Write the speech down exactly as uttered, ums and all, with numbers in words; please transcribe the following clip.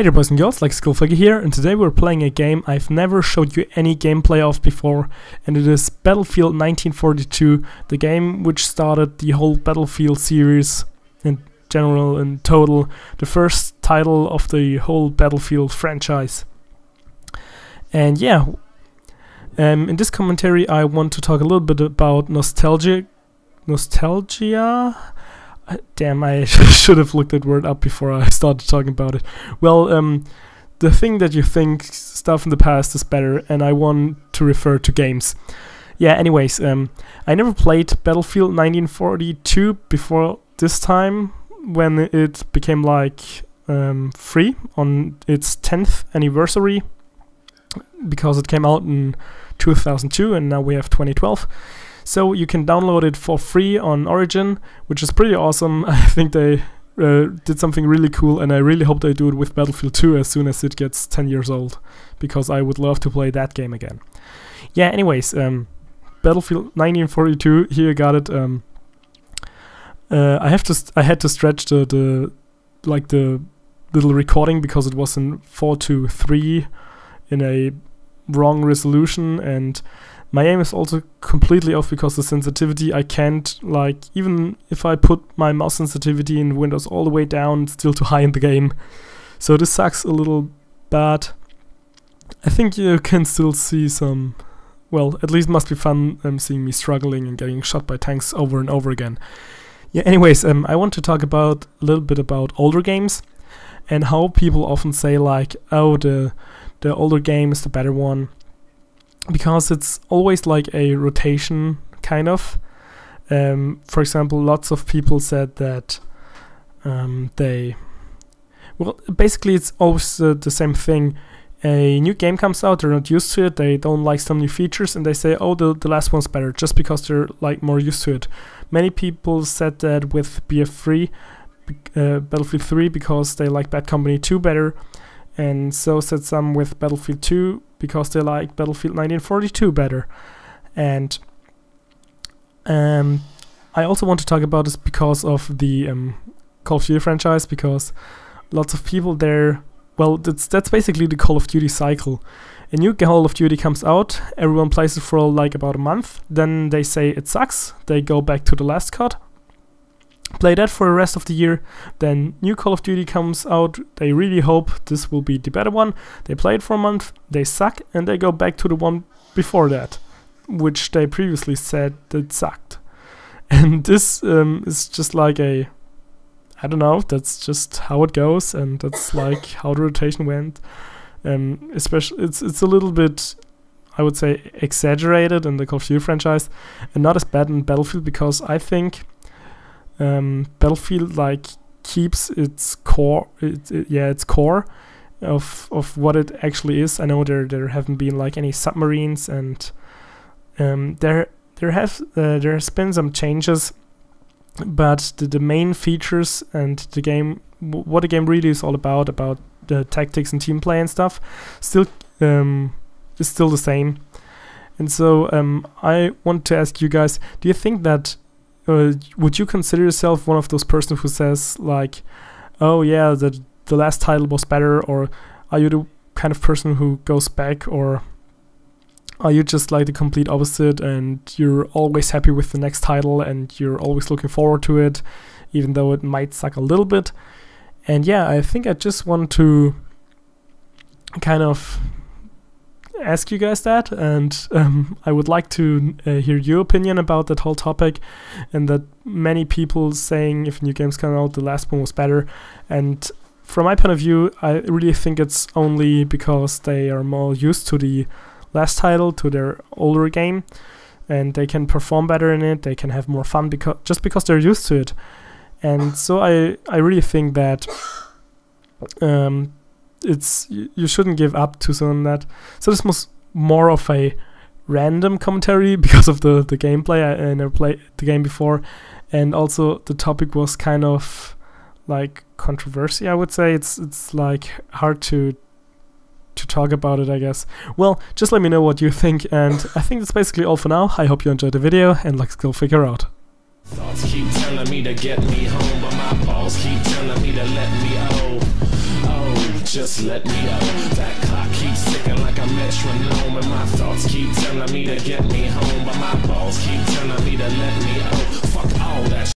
Hey there boys and girls, luckySkillFaker here, and today we're playing a game I've never showed you any gameplay of before, and it is Battlefield nineteen forty-two, the game which started the whole Battlefield series in general and total, the first title of the whole Battlefield franchise. And yeah, um, in this commentary I want to talk a little bit about nostalgia, nostalgia? Damn, I should have looked that word up before I started talking about it. Well, um, the thing that you think stuff in the past is better, and I want to refer to games. Yeah, anyways, um, I never played Battlefield nineteen forty-two before this time, when it became like um, free on its tenth anniversary, because it came out in two thousand two and now we have twenty twelve. So you can download it for free on Origin, which is pretty awesome. I think they uh, did something really cool, and I really hope they do it with Battlefield two as soon as it gets ten years old, because I would love to play that game again. Yeah, anyways, um, Battlefield nineteen forty-two, here you got it. Um, uh, I have to, st I had to stretch the, the, like the little recording because it was in four two three in a wrong resolution, and my aim is also completely off because the sensitivity, I can't, like, even if I put my mouse sensitivity in Windows all the way down, it's still too high in the game. So this sucks a little bad. I think you can still see some, well, at least must be fun um, seeing me struggling and getting shot by tanks over and over again. Yeah, anyways, um, I want to talk about a little bit about older games and how people often say, like, oh, the, the older game is the better one. Because it's always like a rotation, kind of. Um, for example, lots of people said that um, they... Well, basically it's always uh, the same thing. A new game comes out, they're not used to it, they don't like some new features, and they say, oh, the, the last one's better, just because they're like more used to it. Many people said that with B F three, uh, Battlefield three, because they like Bad Company two better, and so said some with Battlefield two, because they like Battlefield nineteen forty-two better. And um, I also want to talk about this because of the um, Call of Duty franchise, because lots of people there, well, that's, that's basically the Call of Duty cycle. A new Call of Duty comes out, everyone plays it for like about a month, then they say it sucks, they go back to the last cut, play that for the rest of the year, then new Call of Duty comes out, they really hope this will be the better one, they play it for a month, they suck, and they go back to the one before that, which they previously said that sucked. And this um, is just like a, I don't know, that's just how it goes, and that's like how the rotation went. Um, especially, it's, it's a little bit, I would say, exaggerated in the Call of Duty franchise, and not as bad in Battlefield, because I think Um, Battlefield like keeps its core, it, it, yeah, its core of of what it actually is. I know there there haven't been like any submarines, and um, there there have uh, there has been some changes, but the, the main features and the game, w what the game really is all about, about the tactics and team play and stuff, still um, is still the same. And so um, I want to ask you guys: do you think that? Uh, would you consider yourself one of those persons who says like, oh yeah, the, the last title was better, or are you the kind of person who goes back, or are you just like the complete opposite and you're always happy with the next title and you're always looking forward to it, even though it might suck a little bit? And yeah, I think I just want to kind of ask you guys that, and um, I would like to uh, hear your opinion about that whole topic, and that many people saying if new games come out the last one was better. And from my point of view, I really think it's only because they are more used to the last title, to their older game, and they can perform better in it, they can have more fun because just because they're used to it. And so I, I really think that um, it's you shouldn't give up too soon on that. So this was more of a random commentary because of the the gameplay. I, I never played the game before, and also the topic was kind of like controversy. I would say it's it's like hard to to talk about it, I guess. Well, just let me know what you think, and I think that's basically all for now. I hope you enjoyed the video, and let's go figure out. Thoughts keep telling me to get me home, but my balls keep telling me to let me oh oh. just let me up. That clock keeps ticking like a metronome, and my thoughts keep telling me to get me home, but my balls keep telling me to let me out. Fuck all that shit.